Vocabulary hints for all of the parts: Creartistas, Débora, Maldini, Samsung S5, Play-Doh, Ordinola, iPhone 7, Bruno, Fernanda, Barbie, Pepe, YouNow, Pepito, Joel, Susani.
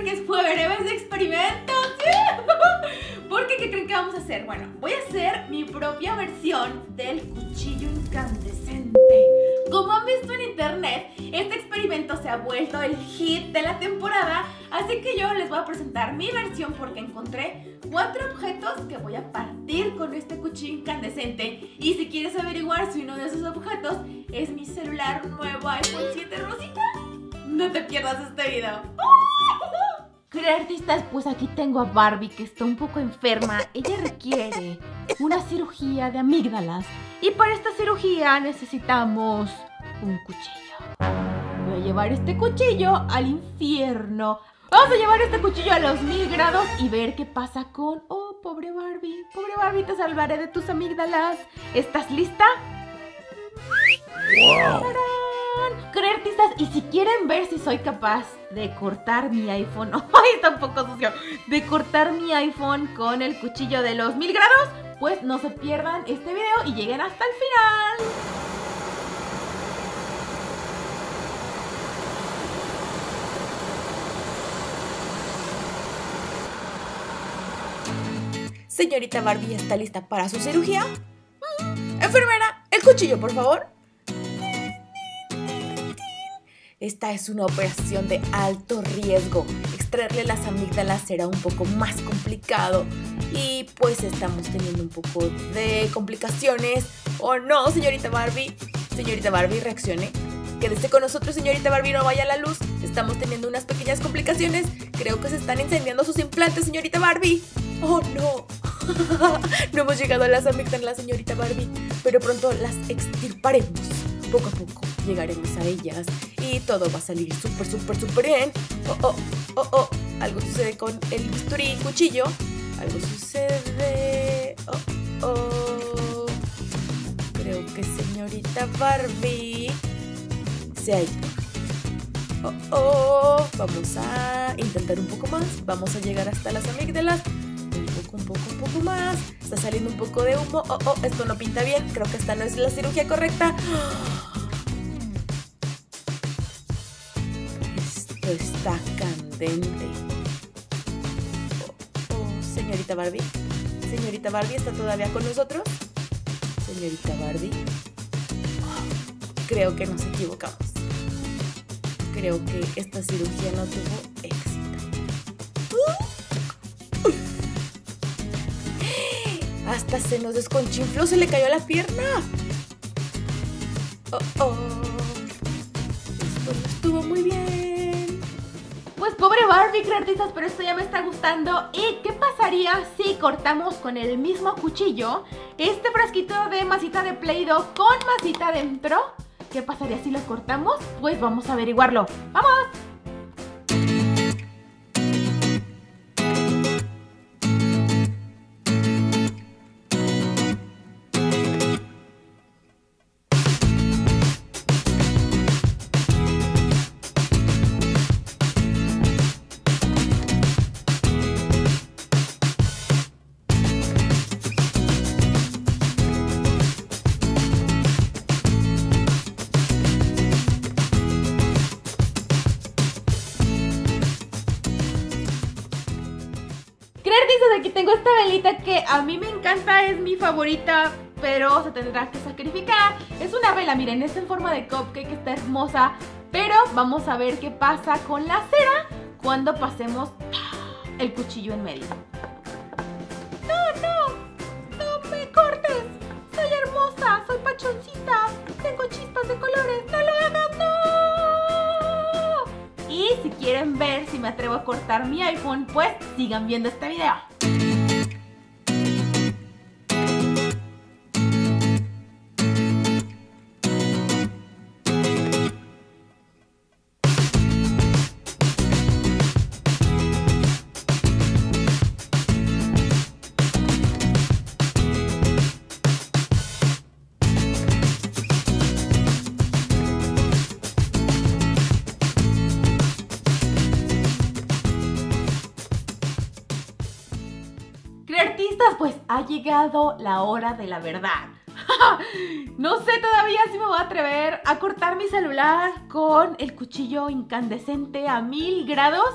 porque es jueves de experimentos. Porque, ¿qué creen que vamos a hacer? Bueno, voy a hacer mi propia versión del cuchillo incandescente. Como han visto en internet, este experimento se ha vuelto el hit de la temporada, así que yo les voy a presentar mi versión porque encontré 4 objetos que voy a partir con este cuchillo incandescente. Y si quieres averiguar si uno de esos objetos es mi celular nuevo iPhone 7 Rosita, no te pierdas este video. Creartistas, pues aquí tengo a Barbie, que está un poco enferma. Ella requiere una cirugía de amígdalas y para esta cirugía necesitamos un cuchillo. Voy a llevar este cuchillo al infierno. Vamos a llevar este cuchillo a los 1000 grados y ver qué pasa con... Oh, pobre Barbie. Pobre Barbie, te salvaré de tus amígdalas. ¿Estás lista? ¡Wow! Creartistas, y si quieren ver si soy capaz de cortar mi iPhone, ay, está un poco sucio, de cortar mi iPhone con el cuchillo de los 1000 grados, pues no se pierdan este video y lleguen hasta el final. Señorita Barbie, ¿está lista para su cirugía? Enfermera, el cuchillo, por favor. Esta es una operación de alto riesgo. Extraerle las amígdalas será un poco más complicado. Y pues estamos teniendo un poco de complicaciones. ¿O no, señorita Barbie? Señorita Barbie, reaccione. Quédese con nosotros, señorita Barbie, no vaya a la luz. Estamos teniendo unas pequeñas complicaciones. Creo que se están incendiando sus implantes, señorita Barbie. ¡Oh, no! No hemos llegado a las amígdalas, señorita Barbie. Pero pronto las extirparemos. Poco a poco llegaremos a ellas y todo va a salir súper, súper, súper bien. Oh, oh, oh, oh. Algo sucede con el bisturí, cuchillo. Algo sucede. Oh, oh. Creo que señorita Barbie se ha ido. Oh, oh. Vamos a intentar un poco más. Vamos a llegar hasta las amígdalas. Un poco más. Está saliendo un poco de humo. Oh, oh, esto no pinta bien. Creo que esta no es la cirugía correcta. Esto está candente. Oh, oh, señorita Barbie. Señorita Barbie, ¿está todavía con nosotros? Señorita Barbie. Oh, creo que nos equivocamos. Creo que esta cirugía no tuvo éxito. Hasta se nos desconchinfló, se le cayó la pierna. Oh, oh. Esto no estuvo muy bien. Pues pobre Barbie, Creartistas, pero esto ya me está gustando. ¿Y qué pasaría si cortamos con el mismo cuchillo este frasquito de masita de Play-Doh con masita dentro? ¿Qué pasaría si lo cortamos? Pues vamos a averiguarlo. ¡Vamos! Aquí tengo esta velita que a mí me encanta, es mi favorita, pero se tendrá que sacrificar. Es una vela, miren, es en forma de cupcake, está hermosa, pero vamos a ver qué pasa con la cera cuando pasemos el cuchillo en medio. ¡No, no! ¡No me cortes! ¡Soy hermosa! ¡Soy pachoncita! ¡Tengo chispas de colores! ¡No lo hagas! ¡No! Y si quieren ver si me atrevo a cortar mi iPhone, pues sigan viendo este video. Creartistas, pues ha llegado la hora de la verdad. No sé todavía si me voy a atrever a cortar mi celular con el cuchillo incandescente a 1000 grados.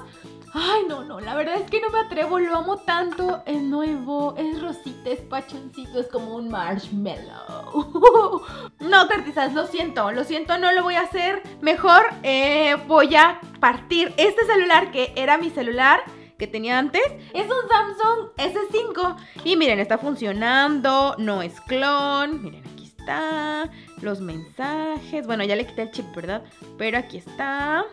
Ay, no, la verdad es que no me atrevo, lo amo tanto. Es nuevo, es rosita, es pachoncito, es como un marshmallow. No, Creartistas, lo siento, no lo voy a hacer. Mejor voy a partir este celular que era mi celular que tenía antes. Es un Samsung S5 y miren, está funcionando, no es clon, miren, aquí está, los mensajes, bueno, ya le quité el chip, ¿verdad? Pero aquí está,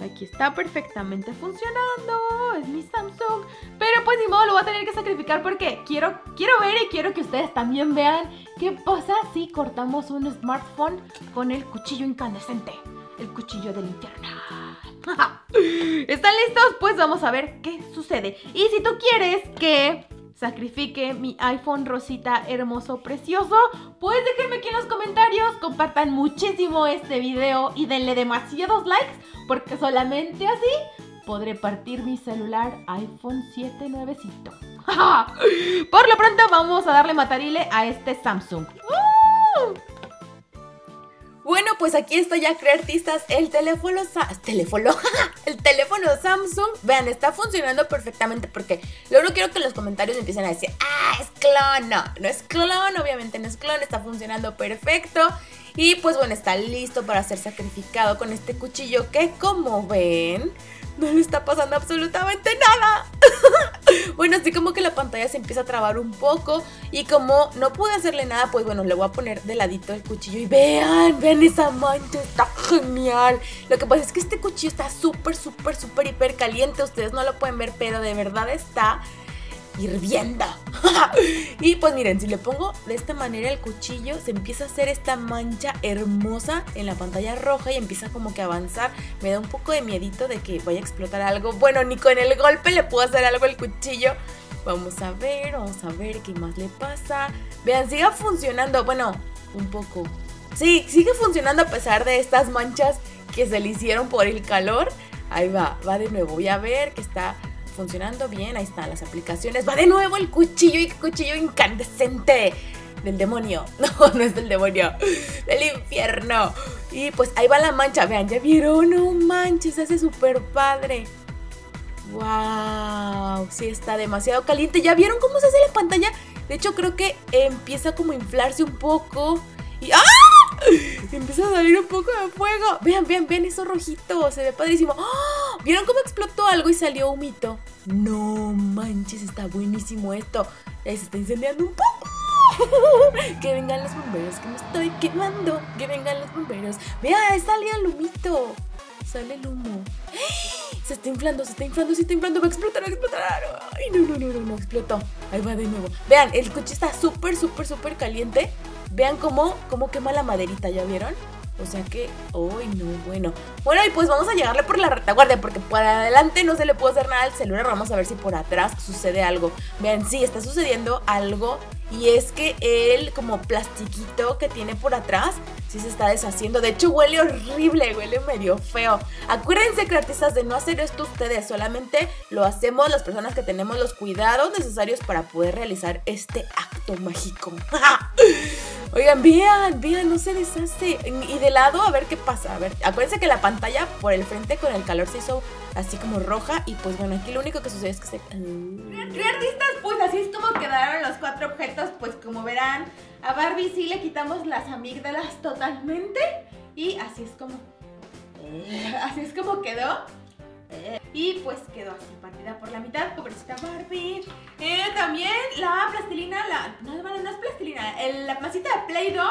aquí está perfectamente funcionando, es mi Samsung, pero pues ni modo, lo voy a tener que sacrificar porque quiero ver y quiero que ustedes también vean qué pasa si cortamos un smartphone con el cuchillo incandescente, el cuchillo de linterna. ¿Están listos? Pues vamos a ver qué sucede. Y si tú quieres que sacrifique mi iPhone rosita hermoso, precioso, pues déjenme aquí en los comentarios, compartan muchísimo este video y denle demasiados likes, porque solamente así podré partir mi celular iPhone 7 nuevecito. Por lo pronto vamos a darle matarile a este Samsung. Bueno, pues aquí está ya, Creartistas, el teléfono Samsung. Vean, está funcionando perfectamente porque luego no quiero que los comentarios empiecen a decir, es clon. No es clon, obviamente no es clon, está funcionando perfecto. Y pues bueno, está listo para ser sacrificado con este cuchillo que, como ven, no le está pasando absolutamente nada. Bueno, así como que la pantalla se empieza a trabar un poco y como no pude hacerle nada, pues bueno, le voy a poner de ladito el cuchillo y vean esa mancha, está genial. Lo que pasa es que este cuchillo está súper hiper caliente, ustedes no lo pueden ver, pero de verdad está hirviendo. Y pues miren, si le pongo de esta manera el cuchillo, se empieza a hacer esta mancha hermosa en la pantalla roja y empieza como que a avanzar. Me da un poco de miedito de que vaya a explotar algo. Bueno, ni con el golpe le puedo hacer algo al cuchillo. Vamos a ver qué más le pasa. Vean, sigue funcionando, bueno, un poco. Sí, sigue funcionando a pesar de estas manchas que se le hicieron por el calor. Ahí va de nuevo, voy a ver que está funcionando bien, ahí están las aplicaciones. Va de nuevo el cuchillo y cuchillo incandescente del demonio. No es del demonio, del infierno. Y pues ahí va la mancha, vean, ¿ya vieron? No manches, hace súper padre. Wow, sí está demasiado caliente. ¿Ya vieron cómo se hace la pantalla? De hecho, creo que empieza como a inflarse un poco y ¡ah! Empieza a salir un poco de fuego. Vean eso rojito, se ve padrísimo. ¡Oh! ¿Vieron cómo explotó algo y salió humito? No manches, está buenísimo esto. Se está incendiando un poco. Que vengan los bomberos, que me estoy quemando. Que vengan los bomberos. Vean, ahí sale el humito. Sale el humo. Se está inflando. Va a explotar. Ay, no, explotó. Ahí va de nuevo. Vean, el coche está súper caliente. Vean cómo quema la maderita, ¿ya vieron? O sea que, ¡ay, no! Bueno, y pues vamos a llegarle por la retaguardia, porque por adelante no se le puede hacer nada al celular. Vamos a ver si por atrás sucede algo. Vean, sí, está sucediendo algo. Y es que el como plastiquito que tiene por atrás sí se está deshaciendo. De hecho, huele horrible, huele medio feo. Acuérdense, Creartistas, de no hacer esto ustedes. Solamente lo hacemos las personas que tenemos los cuidados necesarios para poder realizar este acto mágico. Oigan, vean, no se deshace. Y de lado, a ver qué pasa. A ver, acuérdense que la pantalla por el frente con el calor se hizo así como roja. Y pues bueno, aquí lo único que sucede es que se... Creartistas, pues así es como quedaron los 4 objetos. Pues como verán, a Barbie sí le quitamos las amígdalas totalmente. Y así es como quedó. Y pues quedó así, partida por la mitad, pobrecita Barbie. También la plastilina, no es plastilina, la masita de Play-Doh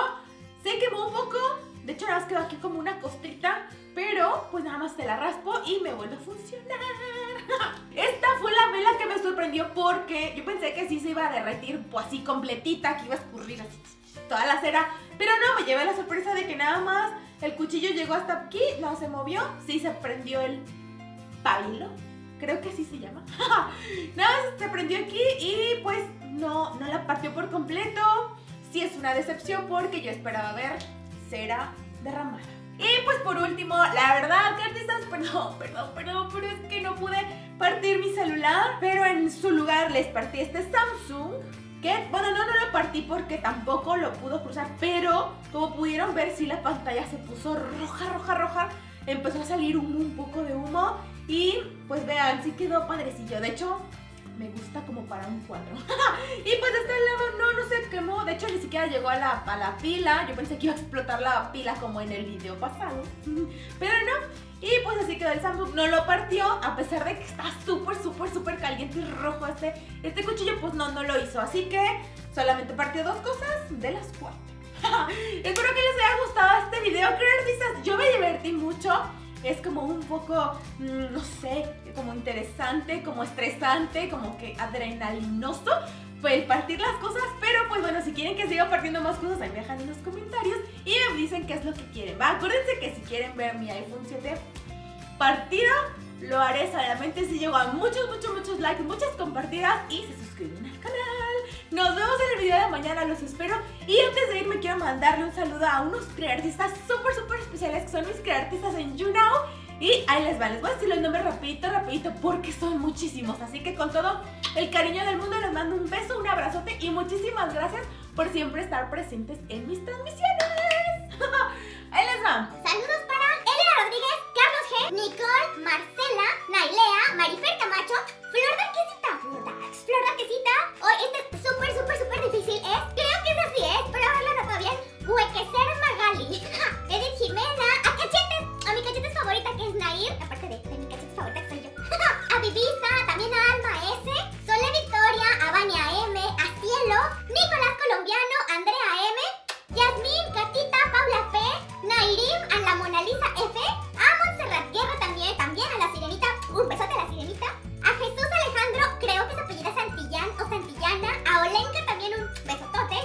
se quemó un poco. De hecho, nada más quedó aquí como una costrita, pero pues nada más se la raspo y me vuelve a funcionar. Esta fue la vela que me sorprendió porque yo pensé que sí se iba a derretir pues, así completita, que iba a escurrir así toda la cera. Pero no, me llevé la sorpresa de que nada más el cuchillo llegó hasta aquí, no se movió, sí se prendió el... ¿Pabilo? Creo que así se llama. Nada más se prendió aquí y pues no la partió por completo. Sí es una decepción porque yo esperaba ver cera derramada. Y pues por último, la verdad, Creartistas, perdón, pero es que no pude partir mi celular. Pero en su lugar les partí este Samsung. Que, bueno, no lo partí porque tampoco lo pudo cruzar. Pero como pudieron ver, sí la pantalla se puso roja. empezó a salir un poco de humo y pues vean, sí quedó padrecillo. De hecho, me gusta como para un cuadro. Y pues este lado no se quemó. De hecho, ni siquiera llegó a la pila. Yo pensé que iba a explotar la pila como en el video pasado, pero no. Y pues así quedó el Samsung. No lo partió, a pesar de que está súper caliente y rojo este cuchillo. Pues no lo hizo. Así que solamente partió 2 cosas de las 4. Espero que les haya gustado este video, Creartistas. Yo me divertí mucho. Es como un poco, no sé, como interesante, como estresante, como que adrenalinoso, pues partir las cosas. Pero pues bueno, si quieren que siga partiendo más cosas, ahí me dejan en los comentarios y me dicen qué es lo que quieren, ¿va? Acuérdense que si quieren ver mi iPhone 7 partido, lo haré solamente si llego a muchos likes, muchas compartidas y se suscriben al canal. Nos vemos en el video de mañana, los espero. Y antes de irme quiero mandarle un saludo a unos creartistas súper especiales que son mis creartistas en YouNow. Y ahí les va, les voy a decir los nombres rapidito porque son muchísimos. Así que con todo el cariño del mundo les mando un beso, un abrazote y muchísimas gracias por siempre estar presentes en mis transmisiones. Ahí les va. Saludos para Elena Rodríguez, Carlos G, Nicole, Marcela, Nailea, Marifer Camacho, Flor Marquesita. Hoy este súper difícil es, creo que es así, espero haberlo notado bien. Huequecer Magali, Edith Jimena, a Cachetes, a mi Cachetes favorita que es Nair, aparte de mi Cachetes favorita que soy yo, a Vivisa, también a Alma S, Sole Victoria, a Vania M, a Cielo, Nicolás Colombiano, Andrea M, Yasmín, Catita, Paula P, Nairim, a la Mona Lisa F, a Montserrat Guerra también a la Sirenita, un besote a la Sirenita, a Jesús Alejandro, creo que se apellida Santillán o Santillana, a Olenka también un besotote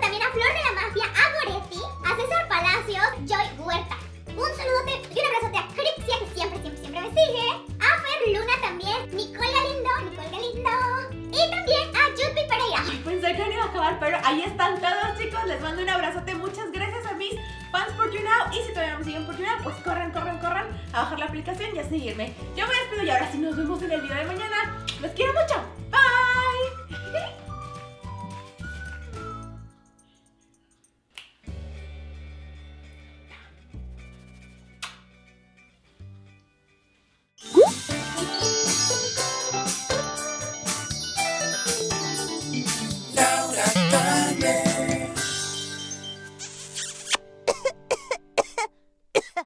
también a Flor de la Mafia, a Goretti, a César Palacios, Joy Huerta, un saludote y un abrazote a Cripsia que siempre me sigue, a Fer Luna también, Nicole Galindo, y también a Judith Pereira. Pensé que no iba a acabar, pero ahí están todos, chicos, les mando un abrazote, muchas gracias a mis fans por YouNow, y si todavía no me siguen por YouNow, pues corran a bajar la aplicación y a seguirme. Yo me despido y ahora sí nos vemos en el video de mañana. Los quiero mucho.